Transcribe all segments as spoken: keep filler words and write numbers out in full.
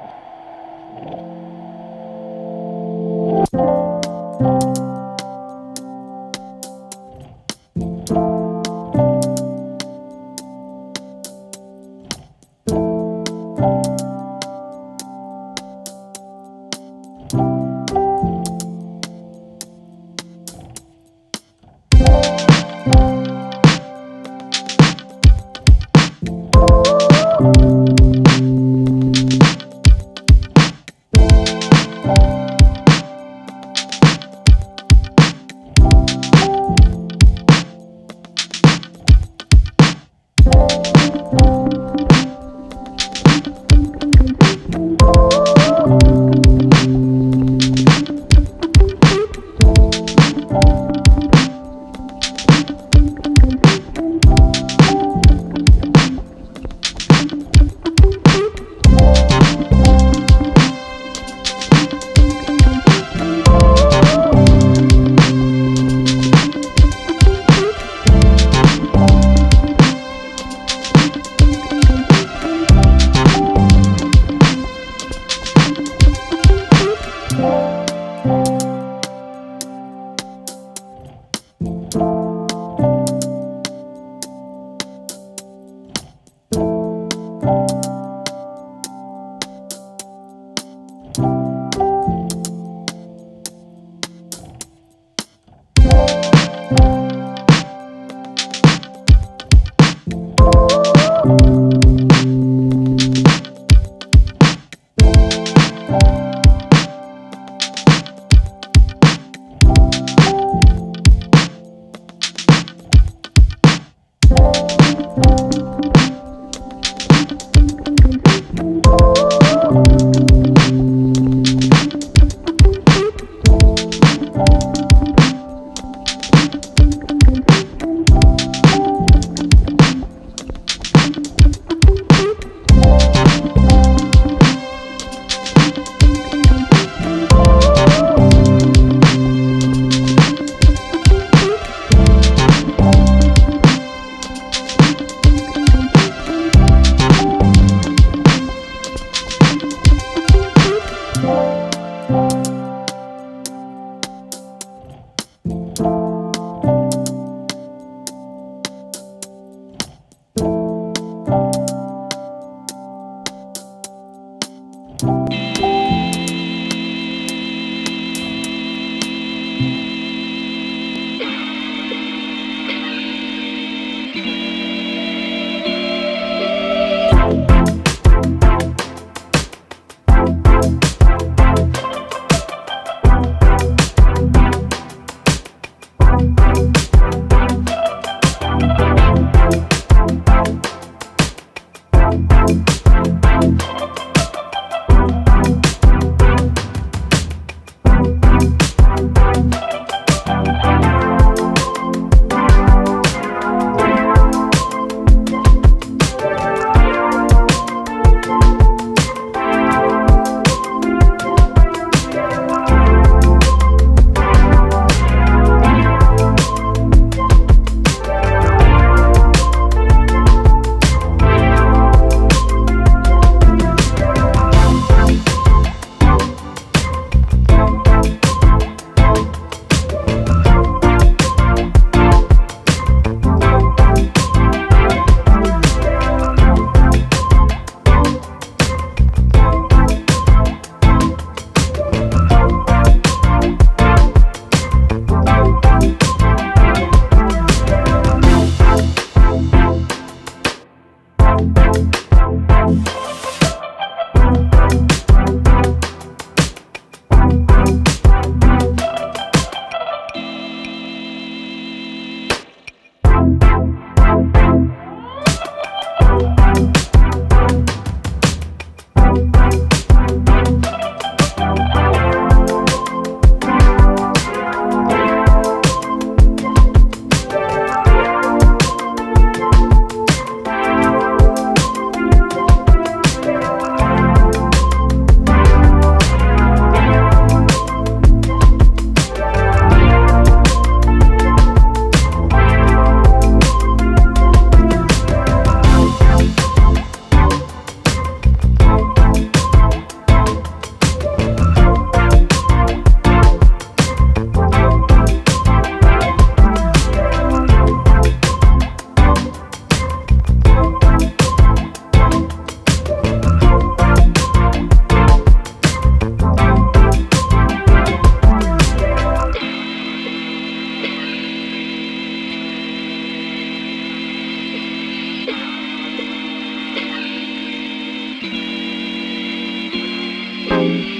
You We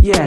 Yeah.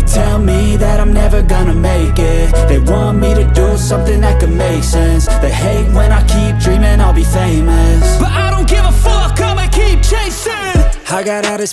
They tell me that I'm never gonna make it. They want me to do something that could make sense. They hate when I keep dreaming I'll be famous, but I don't give a fuck, I'ma keep chasing. I got all this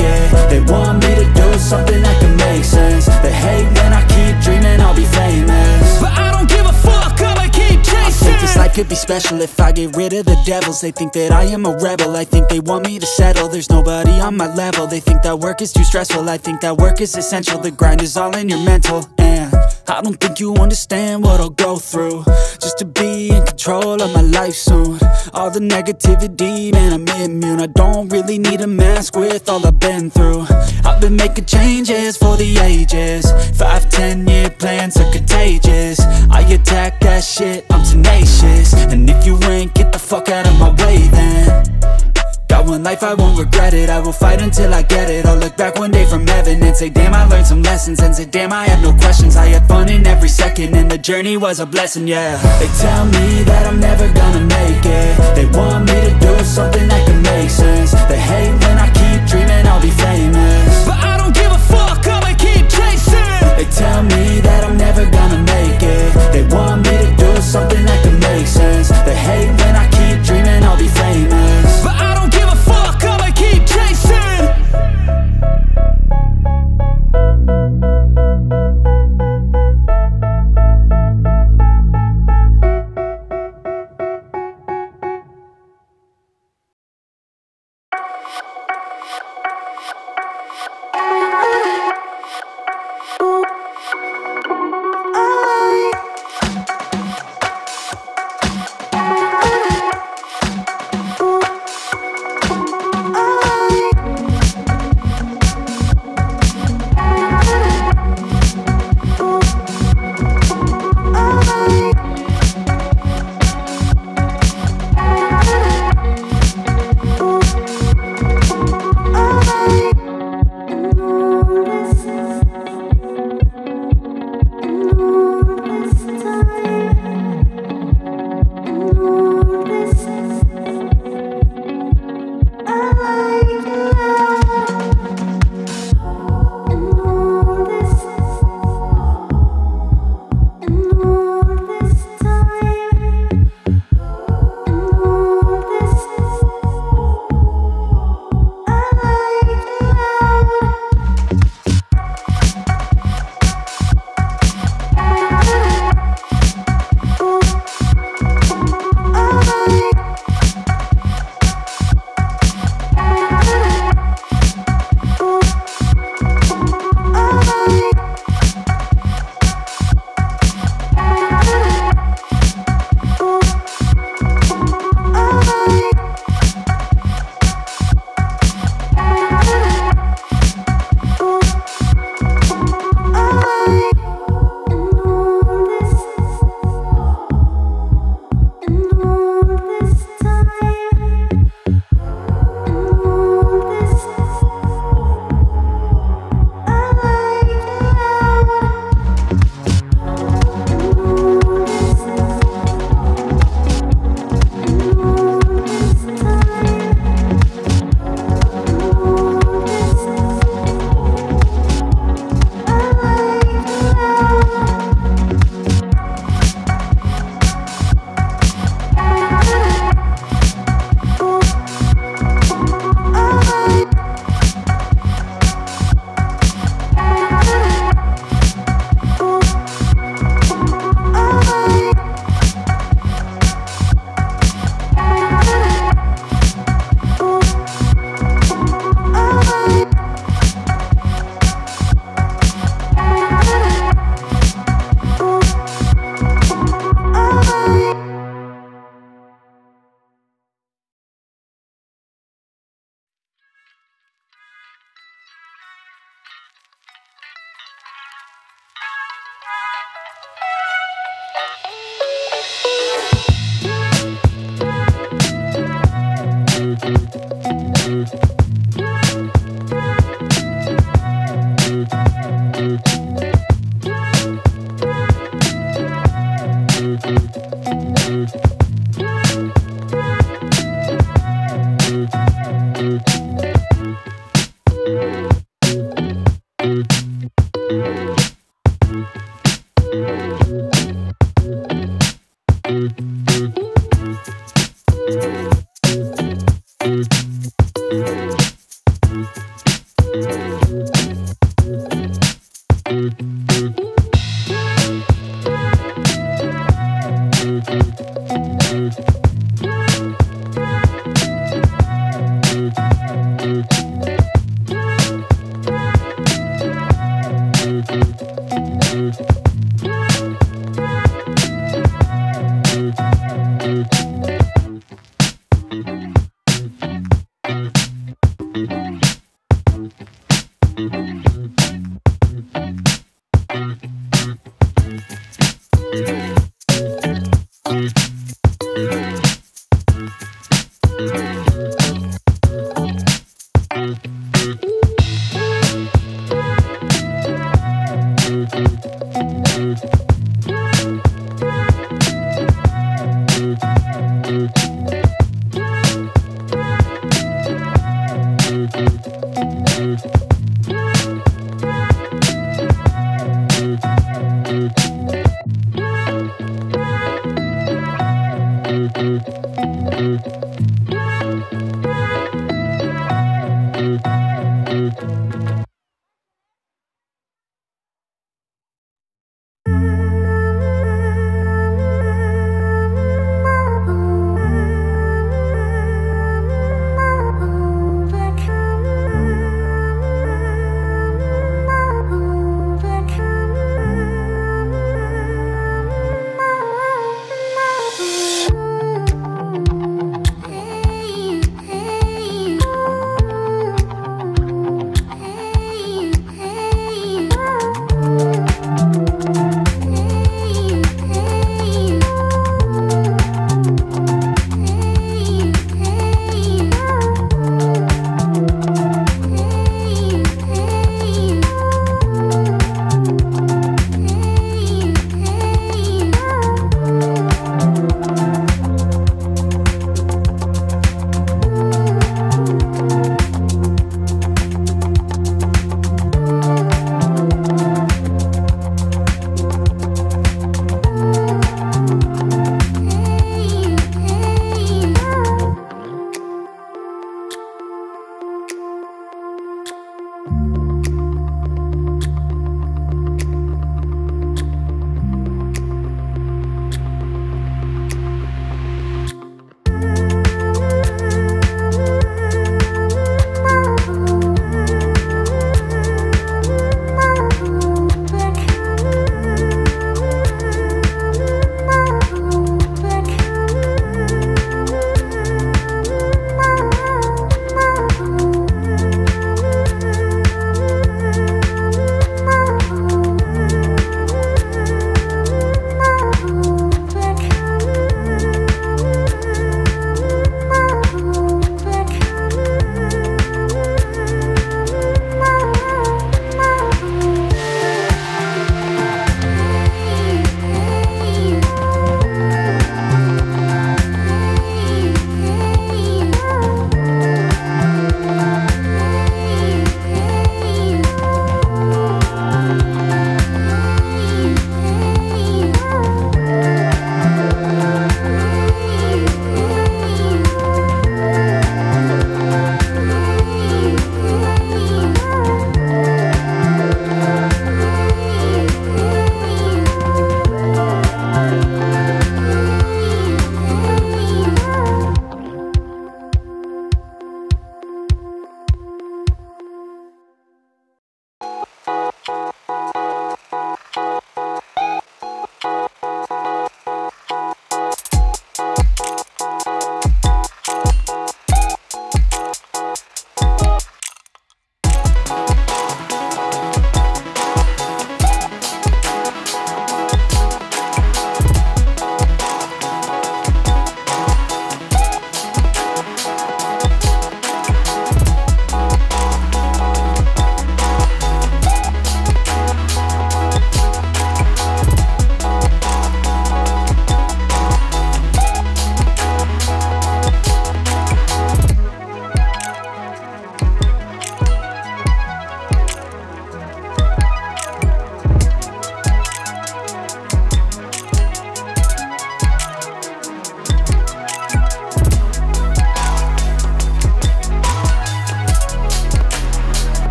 it. They want me to do something that can make sense. They hate when I keep dreaming I'll be famous, but I don't give a fuck, I'ma keep chasing. I think this life could be special if I get rid of the devils. They think that I am a rebel, I think they want me to settle. There's nobody on my level, they think that work is too stressful. I think that work is essential, the grind is all in your mental. And I don't think you understand what I'll go through just to be in control of my life soon. All the negativity, man, I'm immune. I don't really need a mask with all I've been through. I've been making changes for the ages. Five, ten year plans are contagious. I attack that shit, I'm tenacious. And if you ain't, get the fuck out of my way then. Got one life, I won't regret it. I will fight until I get it. I'll look back one day from heaven and say, damn, I learned some lessons. And say, damn, I had no questions. I had fun in every second, and the journey was a blessing, yeah. They tell me that I'm never gonna make it. They want me to do something that can make sense. They hate when I keep dreaming I'll be famous, but I don't give a fuck, I'ma keep chasing. They tell me that I'm never gonna make it. They want me to do something that can make sense. They hate when I keep dreaming I'll be famous, but I don't give a fuck, I'ma keep chasing. Boop. Music.